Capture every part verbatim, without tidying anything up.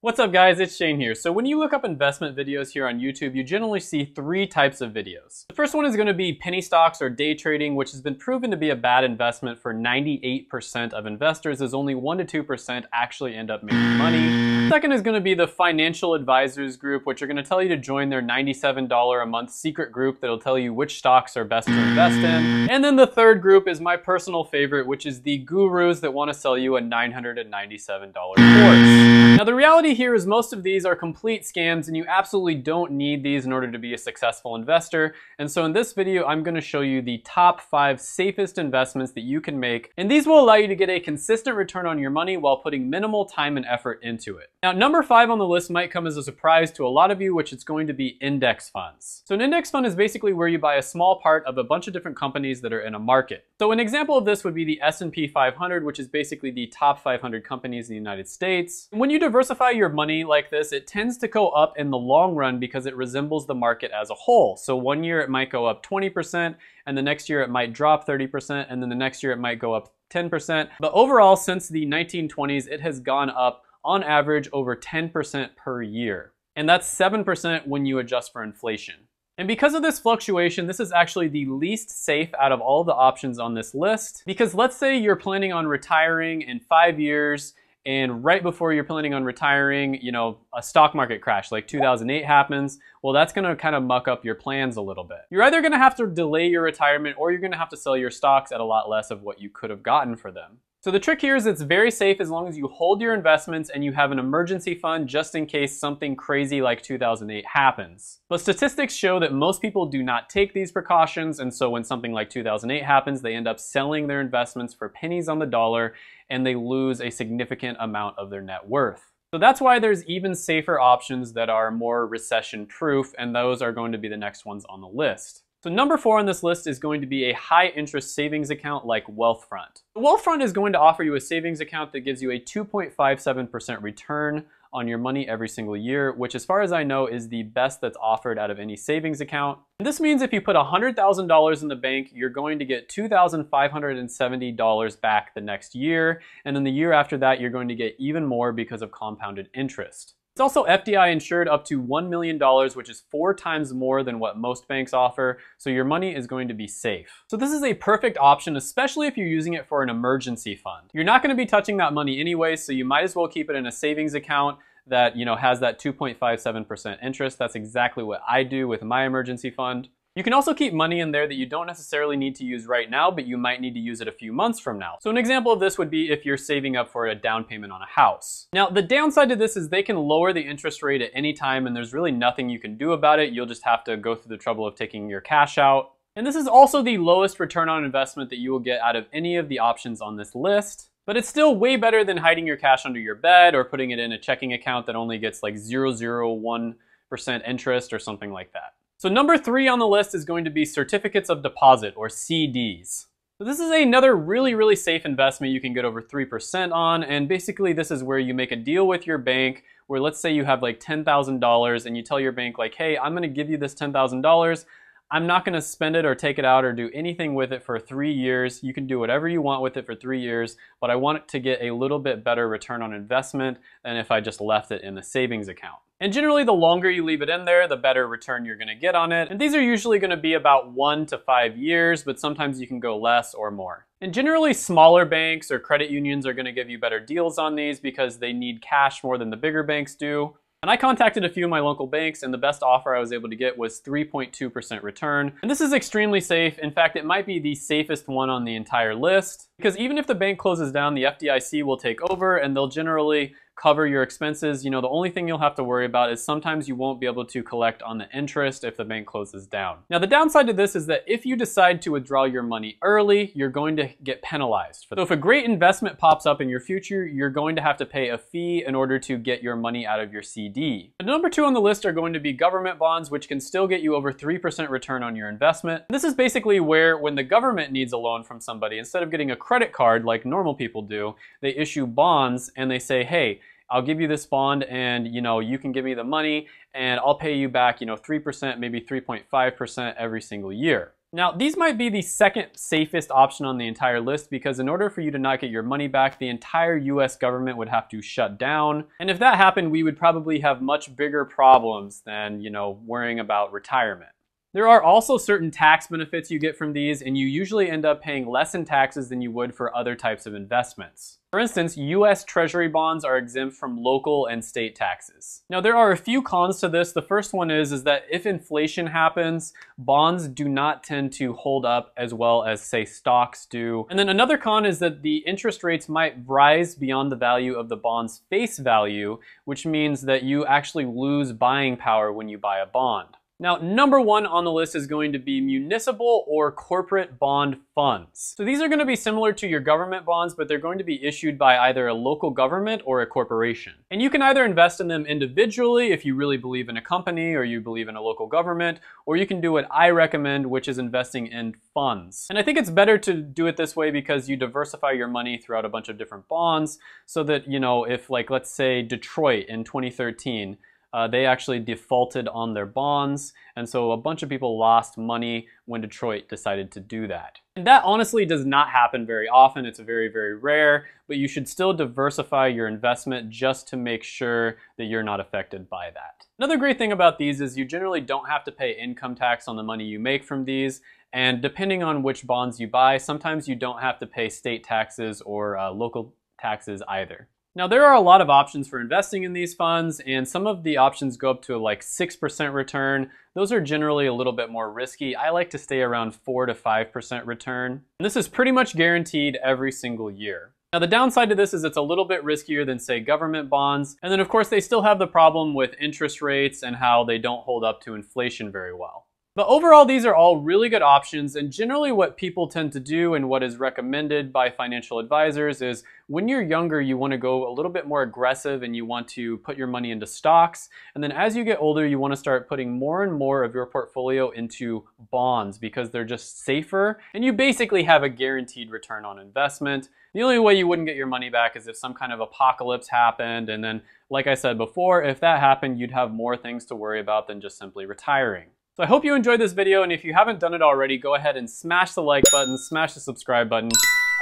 What's up guys, it's Shane here. So when you look up investment videos here on YouTube, you generally see three types of videos. The first one is gonna be penny stocks or day trading, which has been proven to be a bad investment for ninety-eight percent of investors, as only one to two percent actually end up making money. Second is gonna be the financial advisors group, which are gonna tell you to join their ninety-seven dollars a month secret group that'll tell you which stocks are best to invest in. And then the third group is my personal favorite, which is the gurus that wanna sell you a nine hundred ninety-seven dollar course. Now the reality here is most of these are complete scams and you absolutely don't need these in order to be a successful investor. And so in this video, I'm going to show you the top five safest investments that you can make. And these will allow you to get a consistent return on your money while putting minimal time and effort into it. Now, number five on the list might come as a surprise to a lot of you, which it's going to be index funds. So an index fund is basically where you buy a small part of a bunch of different companies that are in a market. So an example of this would be the S and P five hundred, which is basically the top five hundred companies in the United States. And when you diversify your your money like this, it tends to go up in the long run because it resembles the market as a whole. So one year it might go up twenty percent, and the next year it might drop thirty percent, and then the next year it might go up ten percent. But overall, since the nineteen twenties, it has gone up on average over ten percent per year. And that's seven percent when you adjust for inflation. And because of this fluctuation, this is actually the least safe out of all the options on this list. Because let's say you're planning on retiring in five years, and right before you're planning on retiring, you know, a stock market crash like two thousand eight happens. Well, that's gonna kind of muck up your plans a little bit. You're either gonna have to delay your retirement or you're gonna have to sell your stocks at a lot less of what you could have gotten for them. So the trick here is it's very safe as long as you hold your investments and you have an emergency fund just in case something crazy like two thousand eight happens. But statistics show that most people do not take these precautions, and so when something like two thousand eight happens, they end up selling their investments for pennies on the dollar and they lose a significant amount of their net worth. So that's why there's even safer options that are more recession-proof, and those are going to be the next ones on the list. So number four on this list is going to be a high interest savings account like Wealthfront. Wealthfront is going to offer you a savings account that gives you a two point five seven percent return on your money every single year, which as far as I know is the best that's offered out of any savings account. And this means if you put one hundred thousand dollars in the bank, you're going to get two thousand five hundred seventy dollars back the next year. And then the year after that, you're going to get even more because of compounded interest. It's also F D I insured up to one million dollars, which is four times more than what most banks offer, so your money is going to be safe. So this is a perfect option, especially if you're using it for an emergency fund. You're not going to be touching that money anyway, so you might as well keep it in a savings account that, you know, has that two point five seven percent interest. That's exactly what I do with my emergency fund. You can also keep money in there that you don't necessarily need to use right now, but you might need to use it a few months from now. So an example of this would be if you're saving up for a down payment on a house. Now, the downside to this is they can lower the interest rate at any time, and there's really nothing you can do about it. You'll just have to go through the trouble of taking your cash out. And this is also the lowest return on investment that you will get out of any of the options on this list. But it's still way better than hiding your cash under your bed or putting it in a checking account that only gets like zero point zero one percent interest or something like that. So number three on the list is going to be certificates of deposit, or C Ds. So this is another really, really safe investment you can get over three percent on, and basically this is where you make a deal with your bank where let's say you have like ten thousand dollars and you tell your bank like, hey, I'm gonna give you this ten thousand dollars. I'm not gonna spend it or take it out or do anything with it for three years. You can do whatever you want with it for three years, but I want it to get a little bit better return on investment than if I just left it in the savings account. And generally, the longer you leave it in there, the better return you're gonna get on it. And these are usually gonna be about one to five years, but sometimes you can go less or more. And generally, smaller banks or credit unions are gonna give you better deals on these because they need cash more than the bigger banks do. And I contacted a few of my local banks, and the best offer I was able to get was three point two percent return. And this is extremely safe. In fact, it might be the safest one on the entire list, because even if the bank closes down, the F D I C will take over, and they'll generally cover your expenses. You know, the only thing you'll have to worry about is sometimes you won't be able to collect on the interest if the bank closes down. Now, the downside to this is that if you decide to withdraw your money early, you're going to get penalized. So if a great investment pops up in your future, you're going to have to pay a fee in order to get your money out of your C D. The number two on the list are going to be government bonds, which can still get you over three percent return on your investment. This is basically where when the government needs a loan from somebody, instead of getting a credit card like normal people do, they issue bonds and they say, hey, I'll give you this bond and, you know, you can give me the money and I'll pay you back, you know, three percent, maybe three point five percent every single year. Now, these might be the second safest option on the entire list, because in order for you to not get your money back, the entire U S government would have to shut down. And if that happened, we would probably have much bigger problems than, you know, worrying about retirement. There are also certain tax benefits you get from these, and you usually end up paying less in taxes than you would for other types of investments. For instance, U S Treasury bonds are exempt from local and state taxes. Now, there are a few cons to this. The first one is, is that if inflation happens, bonds do not tend to hold up as well as, say, stocks do. And then another con is that the interest rates might rise beyond the value of the bond's face value, which means that you actually lose buying power when you buy a bond. Now, number one on the list is going to be municipal or corporate bond funds. So these are going to be similar to your government bonds, but they're going to be issued by either a local government or a corporation. And you can either invest in them individually if you really believe in a company or you believe in a local government, or you can do what I recommend, which is investing in funds. And I think it's better to do it this way because you diversify your money throughout a bunch of different bonds so that, you know, if, like, let's say Detroit in twenty thirteen, Uh, they actually defaulted on their bonds, and so a bunch of people lost money when Detroit decided to do that. And that honestly does not happen very often. It's very, very rare, but you should still diversify your investment just to make sure that you're not affected by that. Another great thing about these is you generally don't have to pay income tax on the money you make from these, and depending on which bonds you buy, sometimes you don't have to pay state taxes or uh, local taxes either. Now, there are a lot of options for investing in these funds, and some of the options go up to like six percent return. Those are generally a little bit more risky. I like to stay around four to five percent return. And this is pretty much guaranteed every single year. Now, the downside to this is it's a little bit riskier than, say, government bonds. And then, of course, they still have the problem with interest rates and how they don't hold up to inflation very well. But overall, these are all really good options, and generally what people tend to do and what is recommended by financial advisors is when you're younger, you want to go a little bit more aggressive and you want to put your money into stocks. And then as you get older, you want to start putting more and more of your portfolio into bonds because they're just safer and you basically have a guaranteed return on investment. The only way you wouldn't get your money back is if some kind of apocalypse happened, and then, like I said before, if that happened, you'd have more things to worry about than just simply retiring. So I hope you enjoyed this video, and if you haven't done it already, go ahead and smash the like button, smash the subscribe button,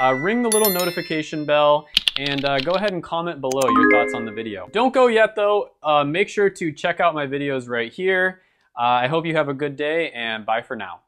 uh, ring the little notification bell, and uh, go ahead and comment below your thoughts on the video. Don't go yet though, uh, make sure to check out my videos right here. Uh, I hope you have a good day, and bye for now.